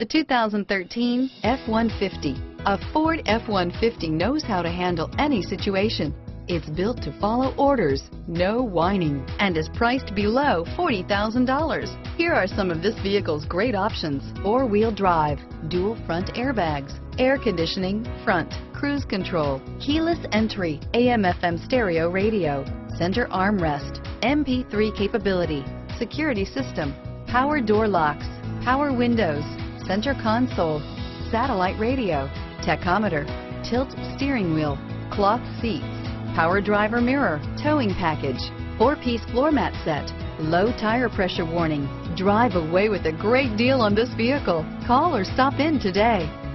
The 2013 F-150. A Ford F-150 knows how to handle any situation. It's built to follow orders, no whining, and is priced below $40,000. Here are some of this vehicle's great options: four-wheel drive, dual front airbags, air conditioning, front, cruise control, keyless entry, AM/FM stereo radio, center armrest, MP3 capability, security system, power door locks, power windows, center console, satellite radio, tachometer, tilt steering wheel, cloth seats, power driver mirror, towing package, four-piece floor mat set, low tire pressure warning. Drive away with a great deal on this vehicle. Call or stop in today.